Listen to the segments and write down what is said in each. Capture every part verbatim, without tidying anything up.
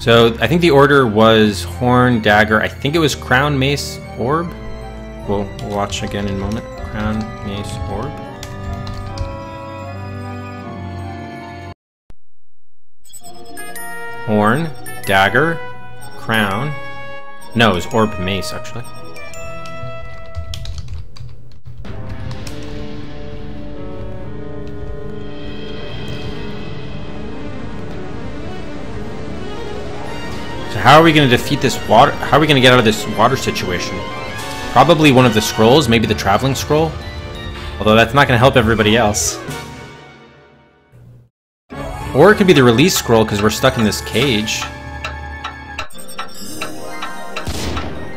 So I think the order was Horn, Dagger, I think it was Crown, Mace, Orb. We'll, we'll watch again in a moment. Crown, Mace, Orb. Horn, Dagger, Crown. No, it was Orb, Mace, actually. So how are we going to defeat this water? How are we going to get out of this water situation? Probably one of the scrolls, maybe the Traveling Scroll. Although that's not going to help everybody else. Or it could be the Release Scroll, because we're stuck in this cage.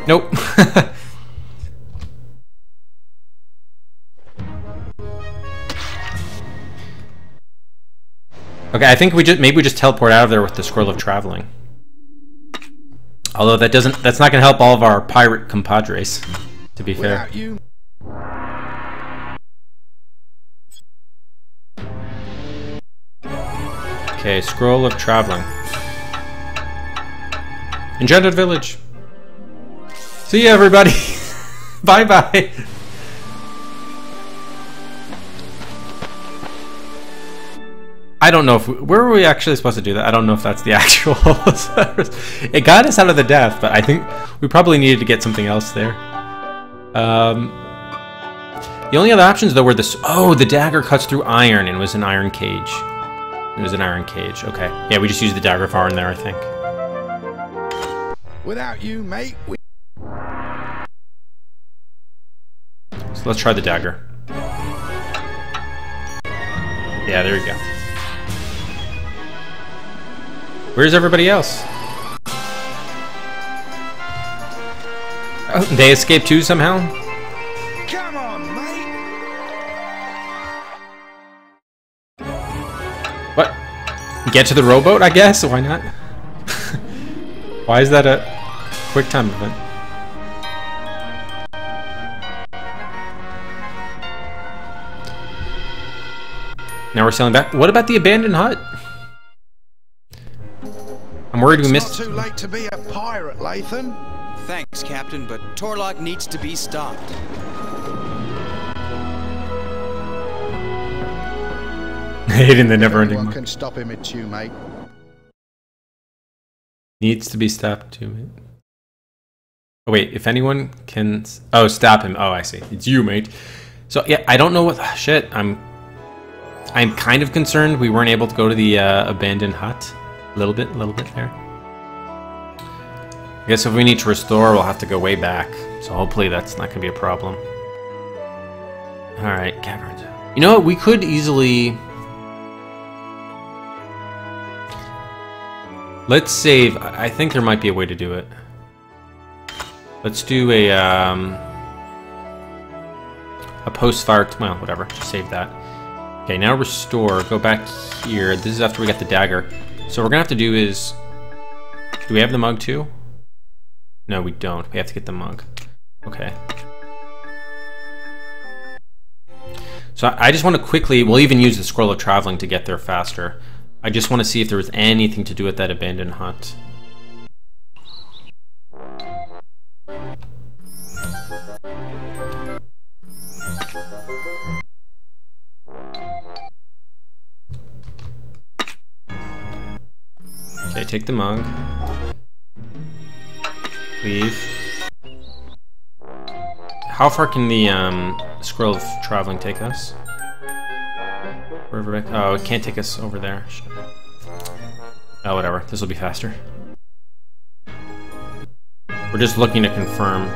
Nope. Okay, I think we just maybe we just teleport out of there with the Scroll of Traveling. Although that doesn't that's not gonna help all of our pirate compadres, to be fair. You? Okay, Scroll of Traveling. Enchanted Village. See ya, everybody. Bye bye. I don't know if we, where were we actually supposed to do that? I don't know if that's the actual. It got us out of the death, but I think we probably needed to get something else there. Um, the only other options though were this. Oh, the dagger cuts through iron and was an iron cage. It was an iron cage. Okay, yeah, we just used the Dagger of Arn there, I think. Without you, mate. We So let's try the dagger. Yeah, there we go. Where's everybody else? Oh, they escaped too somehow? Come on, mate. What? Get to the rowboat, I guess? Why not? Why is that a quick time event? Now we're sailing back. What about the abandoned hut? I'm worried we missed. It's not too late to be a pirate, Lathan. Thanks, Captain, but Torlok needs to be stopped. Hating the never-ending. Everyone can stop him at you, mate. Needs to be stopped too, mate. Oh wait, if anyone can. Oh, stop him. Oh, I see. It's you, mate. So yeah, I don't know what. Oh, shit, I'm. I'm kind of concerned we weren't able to go to the uh, abandoned hut. A little bit, a little bit there. I guess if we need to restore, we'll have to go way back. So hopefully that's not going to be a problem. Alright, caverns. You know what? We could easily... Let's save. I think there might be a way to do it. Let's do a... Um... A post-fire... Well, whatever. Just save that. Okay, now restore, go back here. This is after we got the dagger. So what we're gonna have to do is, do we have the mug too? No, we don't, we have to get the mug. Okay. So I just wanna quickly, we'll even use the Scroll of Traveling to get there faster. I just wanna see if there was anything to do with that abandoned hut. Okay, take the mug. Leave. How far can the um, Scroll of Traveling take us? Wherever. Oh, it can't take us over there. Oh, whatever. This will be faster. We're just looking to confirm.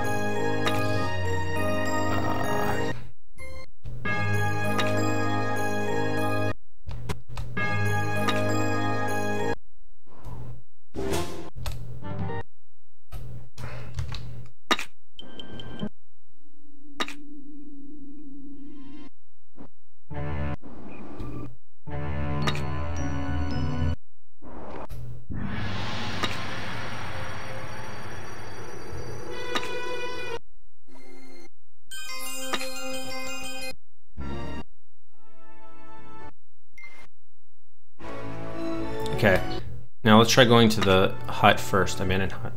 Now let's try going to the hut first, abandoned hut.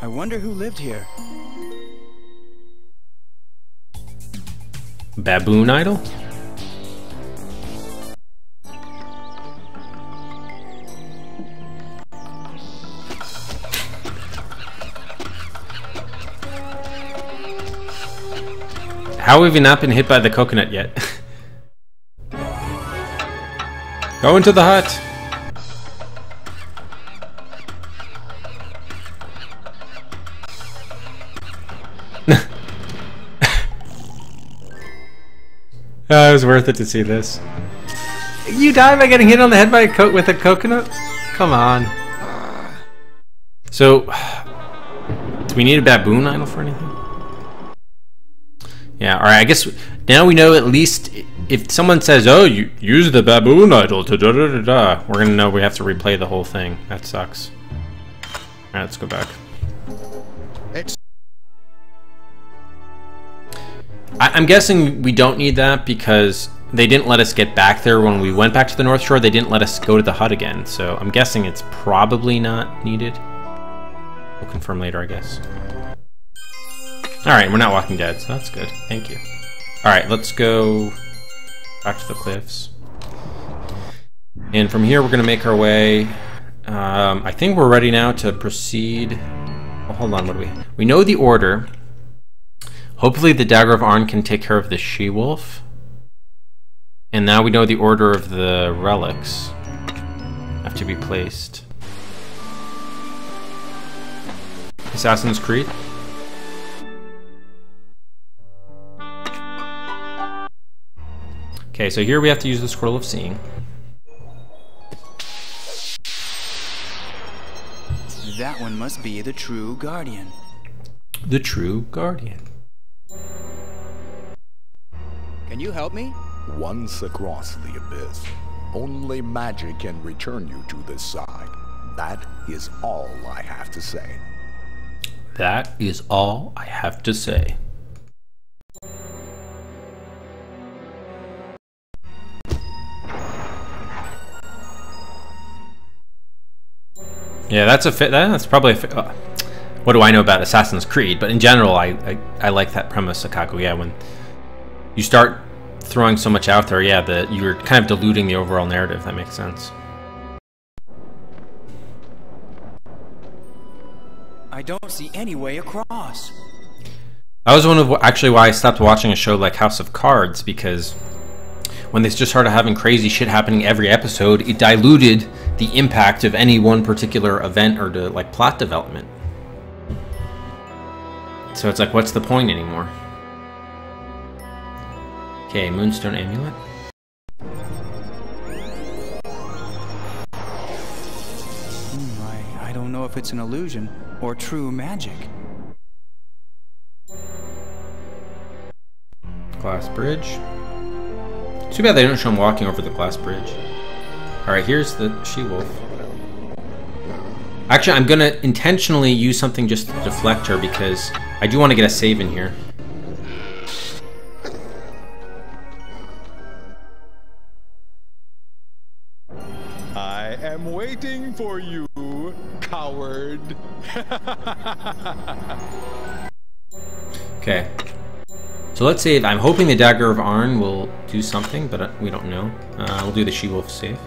I wonder who lived here. Baboon idol? How have you not been hit by the coconut yet? Go into the hut! Oh, it was worth it to see this. You die by getting hit on the head by a coat with a coconut? Come on. So, do we need a baboon idol for anything? Yeah, alright, I guess now we know at least if someone says, oh, you use the baboon idol to da da da da, we're gonna know we have to replay the whole thing. That sucks. Alright, let's go back. It's I I'm guessing we don't need that because they didn't let us get back there when we went back to the North Shore. They didn't let us go to the hut again, so I'm guessing it's probably not needed. We'll confirm later, I guess. Alright, we're not walking dead, so that's good. Thank you. Alright, let's go back to the cliffs. And from here, we're going to make our way. Um, I think we're ready now to proceed. Oh, hold on, what do we? We know the order. Hopefully, the Dagger of Arn can take care of the she-wolf. And now we know the order of the relics have to be placed. Assassin's Creed. Okay, so here we have to use the Scroll of Seeing. That one must be the true guardian. The true guardian. Can you help me? Once across the abyss, only magic can return you to this side. That is all I have to say. That is all I have to say. Yeah, that's a fit. That's probably a fit. Uh, what do I know about Assassin's Creed? But in general, I, I I like that premise, Akaku. Yeah, when you start throwing so much out there, yeah, that you're kind of diluting the overall narrative. That makes sense. I don't see any way across. That was one of actually why I stopped watching a show like House of Cards, because when they just started having crazy shit happening every episode, it diluted the impact of any one particular event or to like plot development. So it's like, what's the point anymore? Okay, Moonstone Amulet. Mm, I, I don't know if it's an illusion or true magic. Glass Bridge. Too bad they don't show him walking over the glass bridge. Alright, here's the she-wolf. Actually, I'm gonna intentionally use something just to deflect her because I do want to get a save in here. I am waiting for you, coward. Okay. So let's save. I'm hoping the Dagger of Arn will do something, but we don't know. Uh, we'll do the She-Wolf save.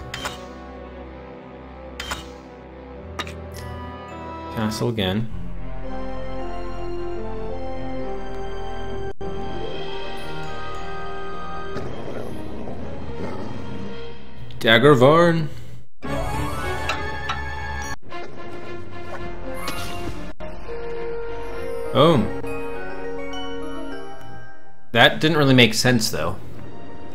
Castle again. Dagger of Arn. Oh. That didn't really make sense, though.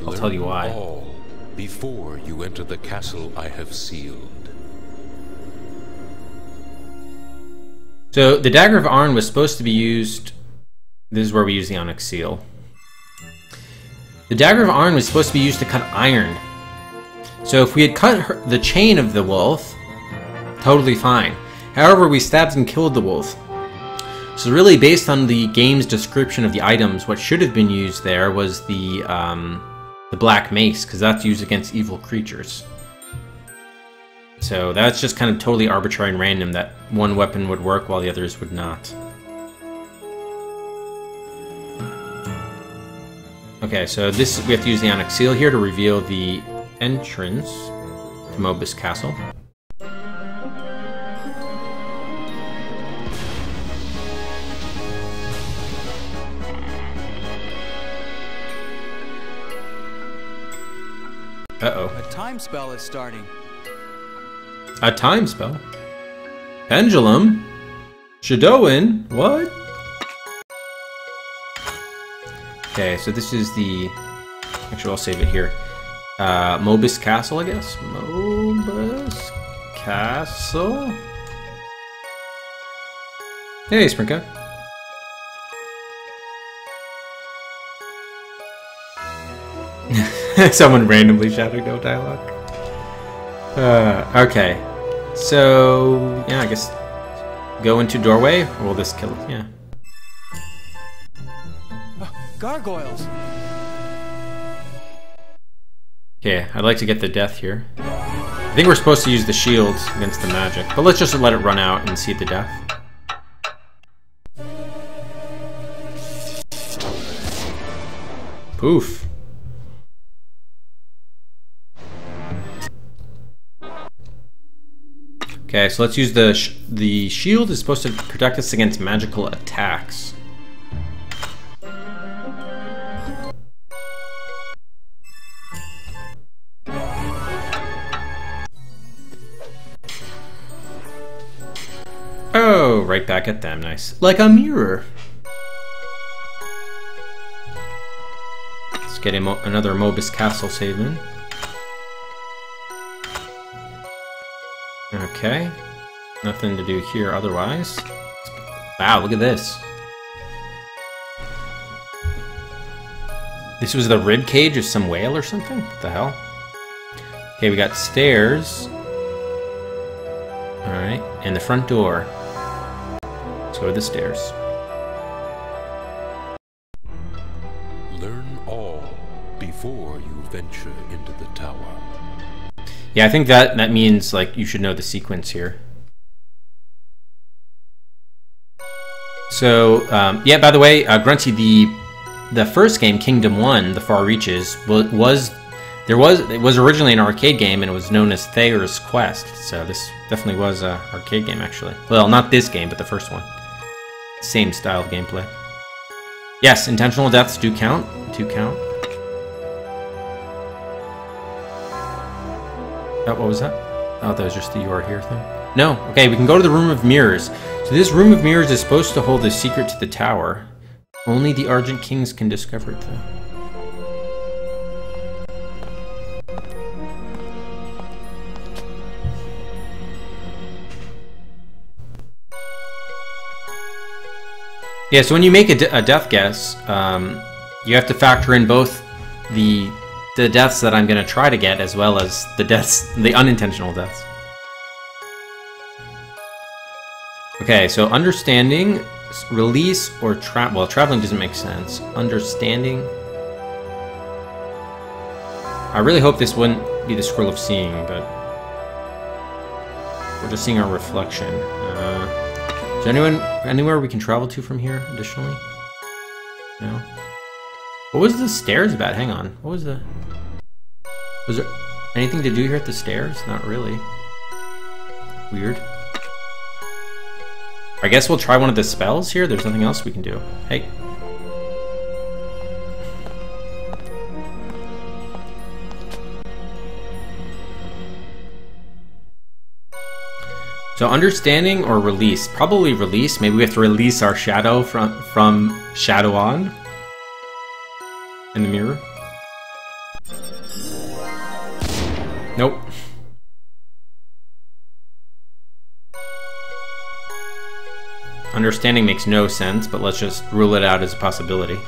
I'll tell you why. Learn all before you enter the castle I have sealed. So the Dagger of Arn was supposed to be used. This is where we use the Onyx Seal. The Dagger of Arn was supposed to be used to cut iron. So if we had cut her, the chain of the wolf, totally fine. However, we stabbed and killed the wolf. So really, based on the game's description of the items, what should have been used there was the um, the Black Mace, because that's used against evil creatures. So that's just kind of totally arbitrary and random that one weapon would work while the others would not. Okay, so this we have to use the Onyx Seal here to reveal the entrance to Mobius Castle. Uh-oh. A time spell is starting. A time spell? Pendulum? Shadoan? What? Okay, so this is the... Actually, I'll save it here. Uh, Mobius Castle, I guess? Mobius Castle? Hey, Sprinka. Someone randomly shouted no dialogue. Uh, okay. So, yeah, I guess go into doorway, or will this kill it? Yeah. Gargoyles. Okay, I'd like to get the death here. I think we're supposed to use the shield against the magic, but let's just let it run out and see the death. Poof. Okay, so let's use the sh the shield is supposed to protect us against magical attacks. Oh, right back at them, nice. Like a mirror. Let's get him another Mobius Castle save in. Okay, nothing to do here otherwise. Wow, look at this. This was the rib cage of some whale or something? What the hell? Okay, we got stairs. Alright, and the front door. Let's go to the stairs. Learn all before you venture into the tower. Yeah, I think that that means like you should know the sequence here. So um, yeah, by the way, uh, Grunty, the the first game, Kingdom One, The Far Reaches, was, was there was it was originally an arcade game and it was known as Thayer's Quest. So this definitely was an arcade game, actually. Well, not this game, but the first one. Same style of gameplay. Yes, intentional deaths do count. Do count. Oh, what was that? Oh, that was just the "you are here" thing. No. Okay, we can go to the Room of Mirrors. So this Room of Mirrors is supposed to hold the secret to the tower. Only the Argent Kings can discover it, though. Yeah. So when you make a, de a death guess, um, you have to factor in both the the deaths that I'm going to try to get, as well as the deaths, the unintentional deaths. Okay, so understanding, release, or trap. Well, traveling doesn't make sense. Understanding. I really hope this wouldn't be the Scroll of Seeing, but we're just seeing our reflection. Uh, is there anyone, anywhere we can travel to from here, additionally? No? What was the stairs about? Hang on. What was the... Was there anything to do here at the stairs? Not really. Weird. I guess we'll try one of the spells here. There's nothing else we can do. Hey. So understanding or release. Probably release. Maybe we have to release our shadow from, from Shadoan. In the mirror? Nope. Understanding makes no sense, but let's just rule it out as a possibility.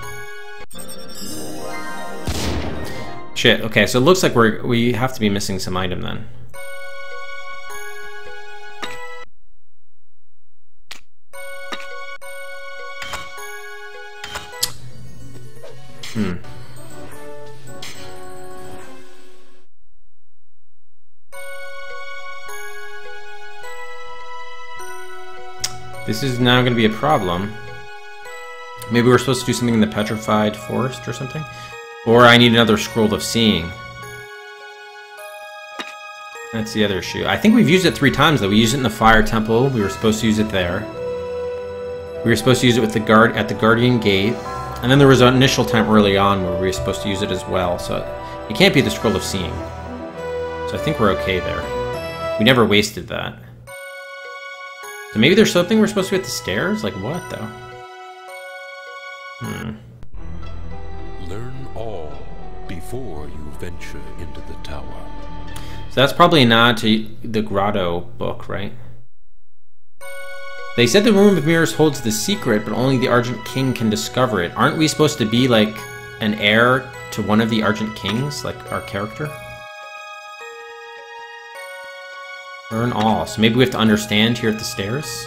Shit, okay, so it looks like we're, we have to be missing some item then. Hmm. This is now going to be a problem. Maybe we're supposed to do something in the Petrified Forest or something? Or I need another Scroll of Seeing. That's the other issue. I think we've used it three times, though. We used it in the Fire Temple. We were supposed to use it there. We were supposed to use it with the guard at the Guardian Gate. And then there was an initial time early on where we were supposed to use it as well. So it can't be the Scroll of Seeing. So I think we're okay there. We never wasted that. So maybe there's something we're supposed to do at the stairs? Like what, though? Hmm. Learn all before you venture into the tower. So that's probably a nod to the Grotto book, right? They said the Room of Mirrors holds the secret, but only the Argent King can discover it. Aren't we supposed to be, like, an heir to one of the Argent Kings? Like, our character? Learn all. So maybe we have to understand here at the stairs?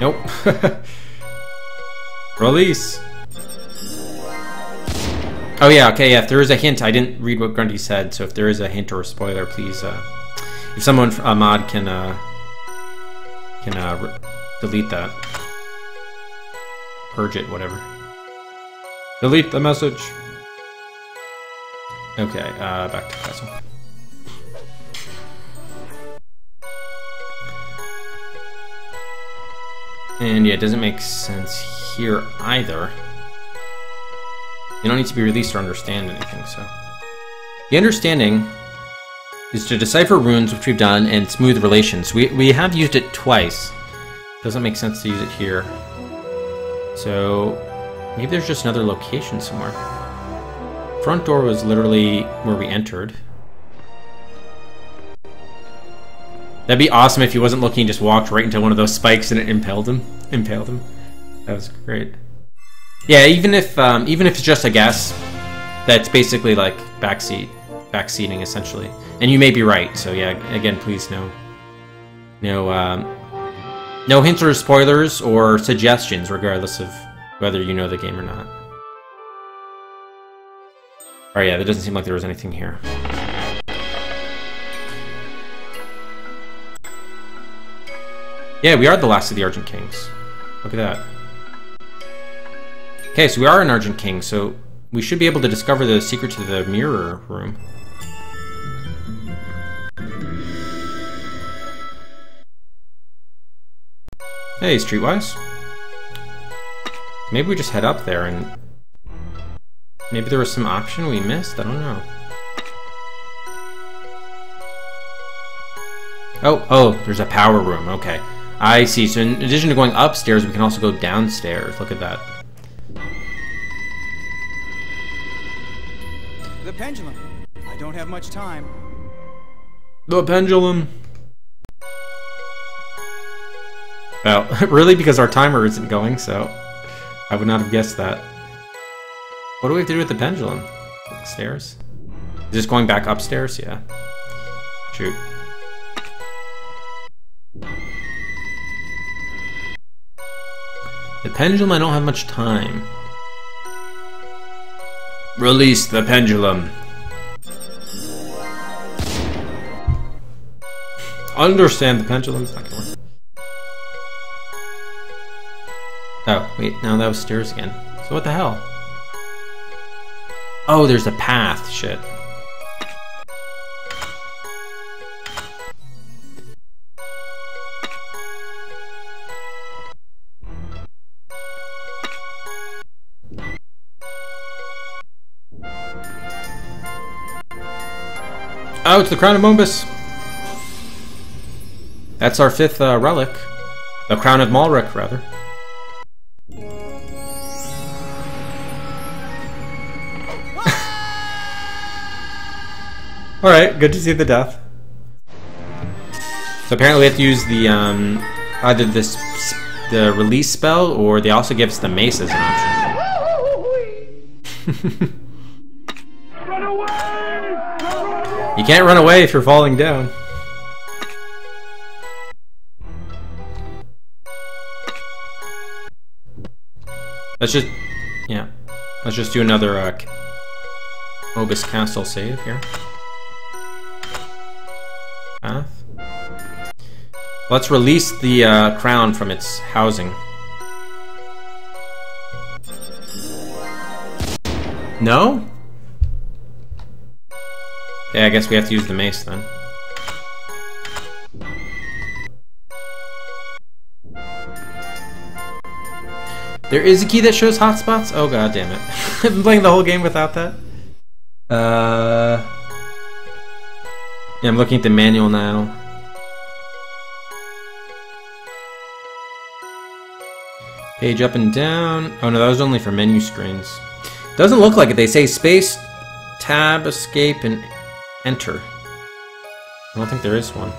Nope. Release! Oh yeah, okay, yeah, if there is a hint, I didn't read what Grundy said, so if there is a hint or a spoiler, please, uh... if someone, a mod, can, uh... can, uh, delete that. Purge it, whatever. Delete the message! Okay, uh, back to the castle. And yeah, it doesn't make sense here either. You don't need to be released or understand anything, so. The understanding is to decipher runes, which we've done, and smooth relations. We, we have used it twice. Doesn't make sense to use it here. So maybe there's just another location somewhere. Front door was literally where we entered. That'd be awesome if he wasn't looking and just walked right into one of those spikes and it impaled him. Impaled him. That was great. Yeah, even if um, even if it's just a guess, that's basically like backseat, backseating essentially. And you may be right. So yeah, again, please no, no, um, no hints or spoilers or suggestions, regardless of whether you know the game or not. All right, yeah, that doesn't seem like there was anything here. Yeah, we are the last of the Argent Kings. Look at that. Okay, so we are an Argent King, so we should be able to discover the secret to the mirror room. Hey, Streetwise. Maybe we just head up there and... maybe there was some option we missed? I don't know. Oh, oh, there's a power room, okay. I see, so in addition to going upstairs, we can also go downstairs. Look at that. The pendulum. I don't have much time. The pendulum. Oh, really? Because our timer isn't going, so I would not have guessed that. What do we have to do with the pendulum? Upstairs? Is this going back upstairs? Yeah. Shoot. The pendulum, I don't have much time. Release the pendulum. Understand the pendulum. It's not gonna work. Oh, wait, now that was stairs again. So what the hell? Oh, there's a path, shit. Oh, it's the Crown of Mobus. That's our fifth uh, relic. The Crown of Malric, rather. Alright, good to see the death. So apparently we have to use the, um, either this, the release spell, or they also give us the mace as an option. You can't run away if you're falling down. Let's just, yeah, let's just do another uh, Mobius Castle save here. Path. Let's release the uh, crown from its housing. No? Yeah, I guess we have to use the mace then. There is a key that shows hotspots? Oh god damn it. I've been playing the whole game without that. Uh, yeah, I'm looking at the manual now. Page up and down. Oh no, that was only for menu screens. Doesn't look like it. They say space, tab, escape, and enter. I don't think there is one.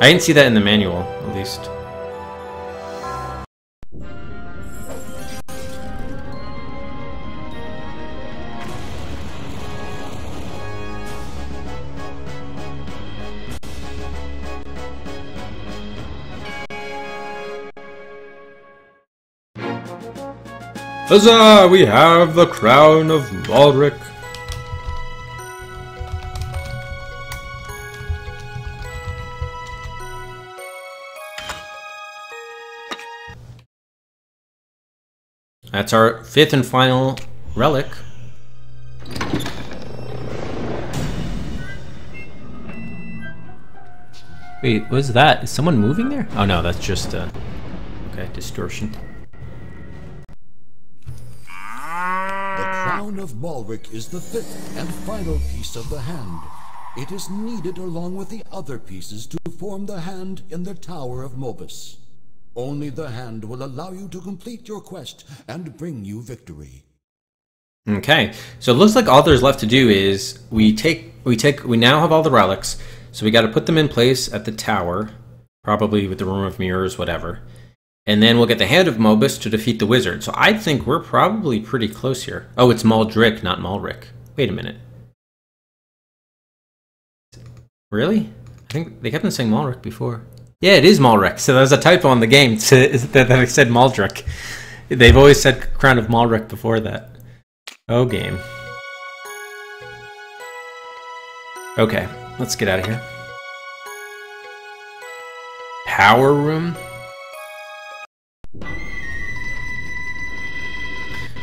I didn't see that in the manual, at least. Huzzah! We have the Crown of Malric. That's our fifth and final relic. Wait, what is that? Is someone moving there? Oh no, that's just a... okay, distortion. The Crown of Malric is the fifth and final piece of the hand. It is needed along with the other pieces to form the hand in the Tower of Mobus. Only the hand will allow you to complete your quest and bring you victory. Okay, so it looks like all there's left to do is we take we take we now have all the relics, so we got to put them in place at the tower, probably with the Room of Mirrors, whatever, and then we'll get the Hand of Mobus to defeat the wizard. So I think we're probably pretty close here. Oh, it's Maldrick, not Malric. Wait a minute. Really? I think they kept on saying Malric before. Yeah, it is Malric. So there's a typo on the game to, that I said Maldrick. They've always said Crown of Malric before that. Oh, game. Okay, let's get out of here. Power room?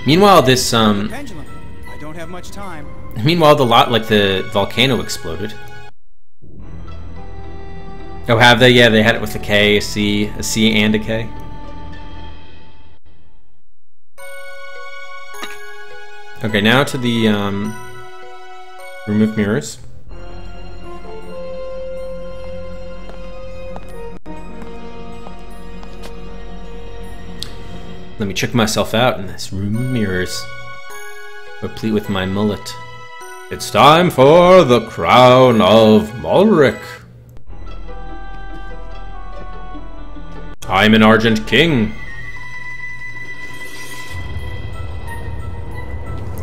Meanwhile, this um. Pendulum. I don't have much time. Meanwhile, the lot like the volcano exploded. Oh, have they? Yeah, they had it with a K, a C, a C, and a K. Okay, now to the um. Room of Mirrors. Let me check myself out in this room of mirrors, replete with my mullet. It's time for the Crown of Malric. I'm an Argent King.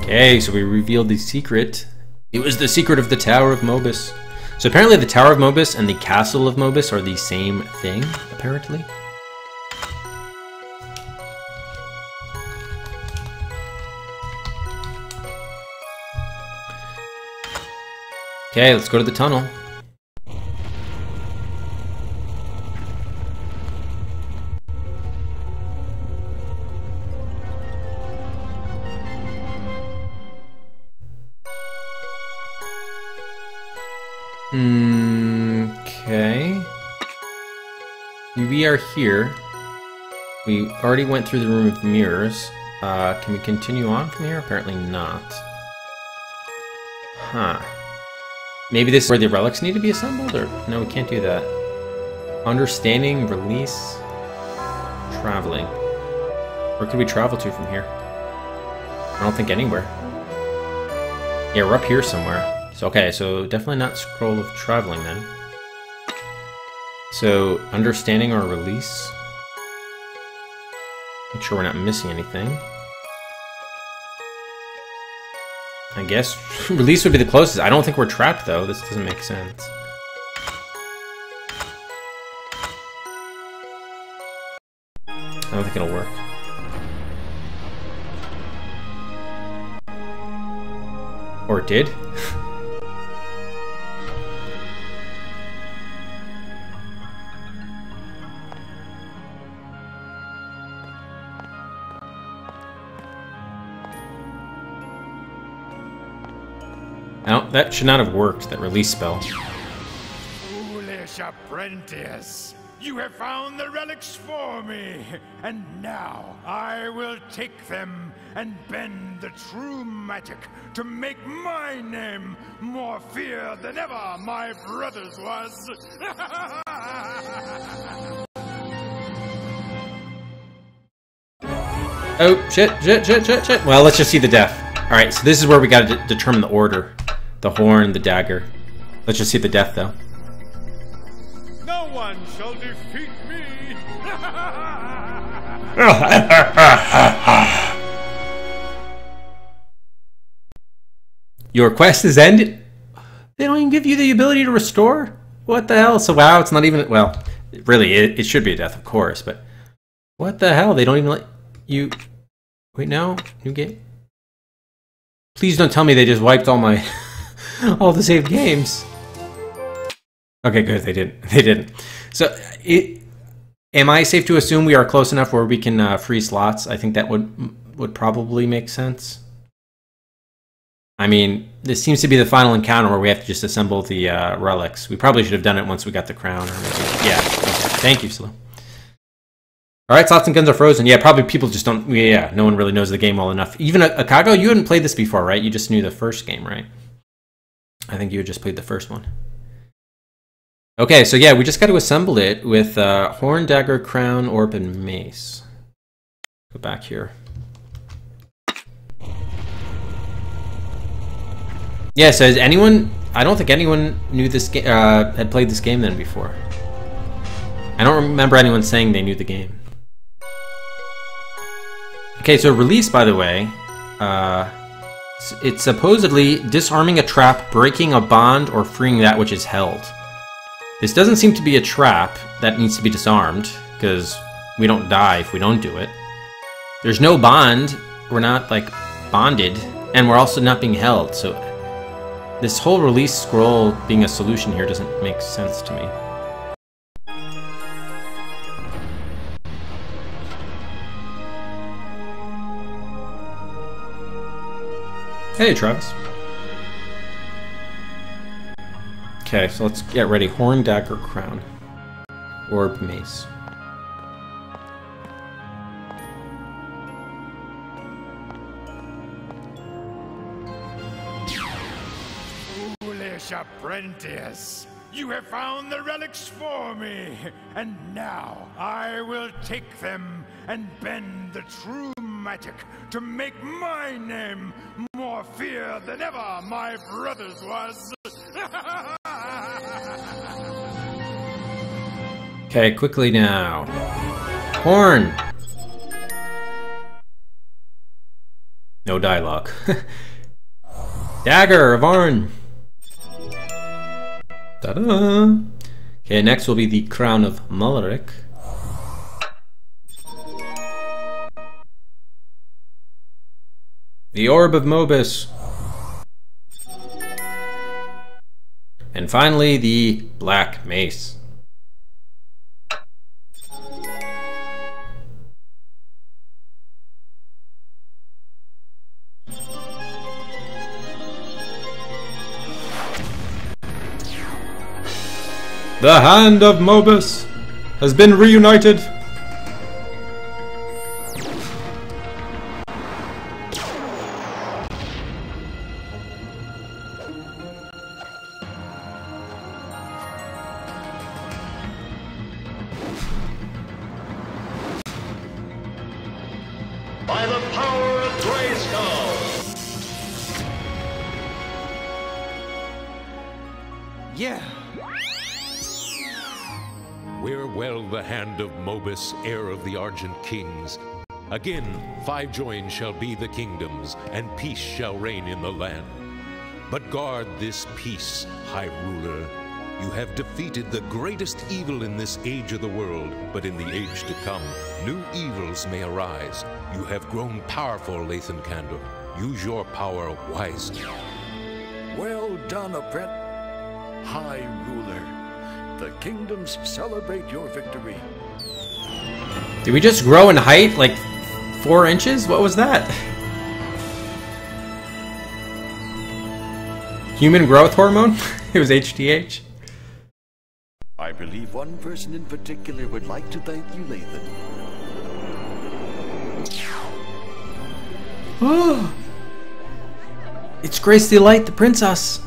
Okay, so we revealed the secret. It was the secret of the Tower of Mobus. So apparently the Tower of Mobus and the Castle of Mobus are the same thing, apparently. Okay, let's go to the tunnel. Okay. We are here. We already went through the Room of Mirrors. Uh, can we continue on from here? Apparently not. Huh. Maybe this is where the relics need to be assembled, or no, we can't do that. Understanding, release, traveling. Where could we travel to from here? I don't think anywhere. Yeah, we're up here somewhere. So okay, so definitely not Scroll of Traveling then. So understanding or release. Make sure we're not missing anything. I guess release would be the closest. I don't think we're trapped though. This doesn't make sense. I don't think it'll work. Or it did? No, that should not have worked, that release spell. Foolish apprentice! You have found the relics for me, and now I will take them and bend the true magic to make my name more feared than ever my brother's was. Oh, shit, shit, shit, shit, shit. Well, let's just see the death. All right, so this is where we got to de- determine the order. The horn, the dagger. Let's just see the death, though. No one shall defeat me! Your quest is ended? They don't even give you the ability to restore? What the hell? So wow, it's not even... Well, really, it, it should be a death, of course, but... What the hell? They don't even let you... Wait, no? New game? Please don't tell me they just wiped all my... all the saved games. Okay, good. They didn't. They didn't. So, it, am I safe to assume we are close enough where we can uh, free slots? I think that would would probably make sense. I mean, this seems to be the final encounter where we have to just assemble the uh, relics. We probably should have done it once we got the crown. Or maybe, yeah. Thank you, Slow. All right, slots and guns are frozen. Yeah, probably people just don't. Yeah, no one really knows the game well enough. Even Akago, you hadn't played this before, right? You just knew the first game, right? I think you had just played the first one. Okay, so yeah, we just got to assemble it with uh, Horn, Dagger, Crown, Orb, and Mace. Go back here. Yeah, so has anyone... I don't think anyone knew this game, uh, had played this game then before. I don't remember anyone saying they knew the game. Okay, so release, by the way, uh, it's supposedly disarming a trap, breaking a bond, or freeing that which is held. This doesn't seem to be a trap that needs to be disarmed, because we don't die if we don't do it. There's no bond, we're not, like, bonded, and we're also not being held, so this whole release scroll being a solution here doesn't make sense to me. Hey, Travis. Okay, so let's get ready. Horn, Dagger, Crown. Orb, Mace. Foolish apprentice! You have found the relics for me! And now I will take them and bend the true magic to make my name more feared than ever my brother's was! Okay, quickly now. Horn! No dialogue. Dagger of Arn! Ta-da! Okay, next will be the Crown of Malric. The Orb of Mobus. And finally, the Black Mace. The Hand of Mobus has been reunited. Heir of the Argent Kings. Again, five joined shall be the kingdoms, and peace shall reign in the land. But guard this peace, High Ruler. You have defeated the greatest evil in this age of the world, but in the age to come, new evils may arise. You have grown powerful, Lathan Kandor. Use your power wisely. Well done, apprentice. High Ruler, the kingdoms celebrate your victory. Did we just grow in height, like, four inches? What was that? Human growth hormone? It was H G H. I believe one person in particular would like to thank you, Lathan. Oh, it's Grace Delight, the princess.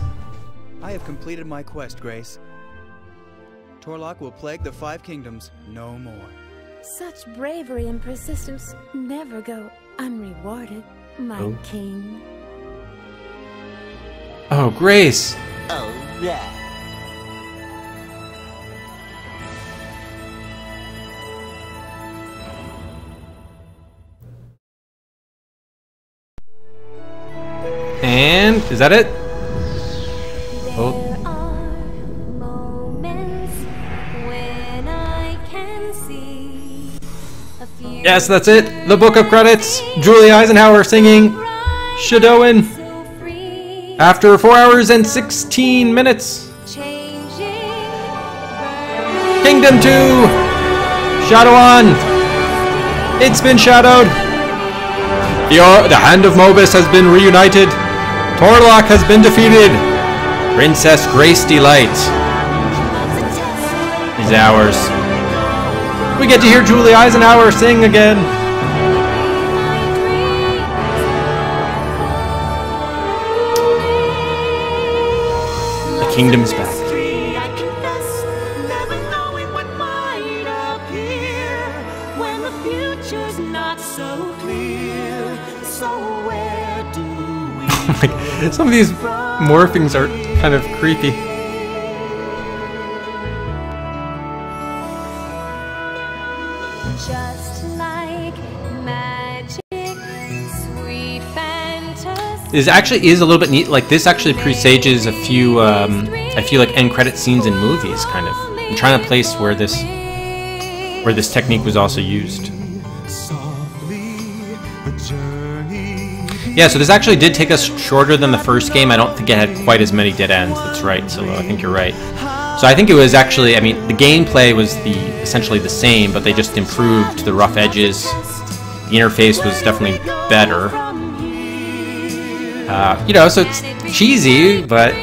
I have completed my quest, Grace. Torlok will plague the five kingdoms no more. Such bravery and persistence never go unrewarded, my oh. king. Oh, Grace. Oh, yeah. And is that it? Oh. There are moments when I can see a few. Yes, that's it. The book of credits. Julie Eisenhower singing Shadoan. After four hours and sixteen minutes. Kingdom Two: Shadoan. It's been shadowed. The, the Hand of Mobus has been reunited. Torlok has been defeated. Princess Grace Delight is ours. We get to hear Julie Eisenhower sing again. The kingdom is back. Some of these morphings are kind of creepy. Just like magic, sweet fantasy. This actually is a little bit neat. Like this actually presages a few, um, a few like end credit scenes in movies. Kind of. I'm trying to place where this, where this technique was also used. Yeah, so this actually did take us shorter than the first game. I don't think it had quite as many dead ends. That's right, so I think you're right. So I think it was actually, I mean, the gameplay was the essentially the same, but they just improved the rough edges. The interface was definitely better. Uh, you know, so it's cheesy, but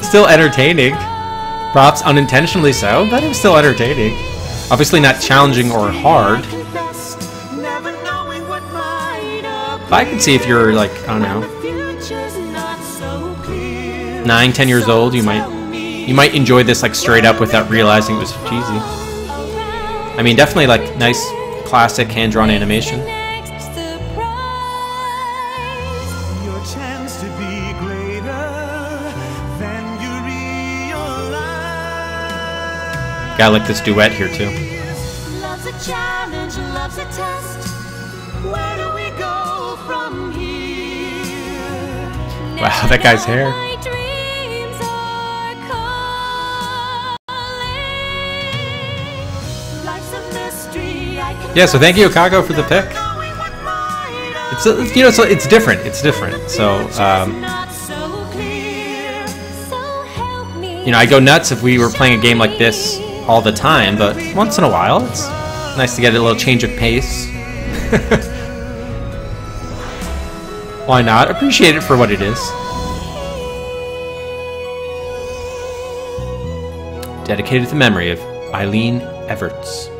still entertaining. Perhaps unintentionally so, but it was still entertaining. Obviously not challenging or hard. But I can see if you're like, I don't know, nine, ten years old, you might, you might enjoy this like straight up without realizing it was cheesy. I mean, definitely like nice, classic hand-drawn animation. Gotta like this duet here too. Love's a challenge, love's a test. Where do we go? Wow, that guy's hair. Yeah, so thank you, Okago, for the pick. It's a, you know, so it's different. It's different. So, um, you know, I go nuts if we were playing a game like this all the time, but once in a while, it's nice to get a little change of pace. Why not? Appreciate it for what it is. Dedicated to the memory of Eileen Everts.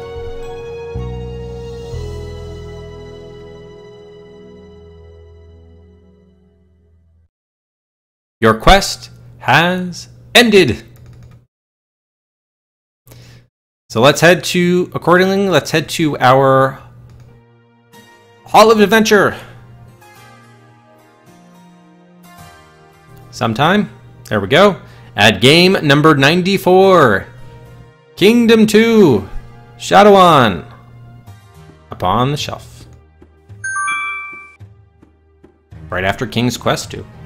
Your quest has ended. So let's head to, accordingly, let's head to our Hall of Adventure. Sometime. There we go. At game number ninety-four. Kingdom Two. Shadoan. Upon the shelf. Right after King's Quest Two.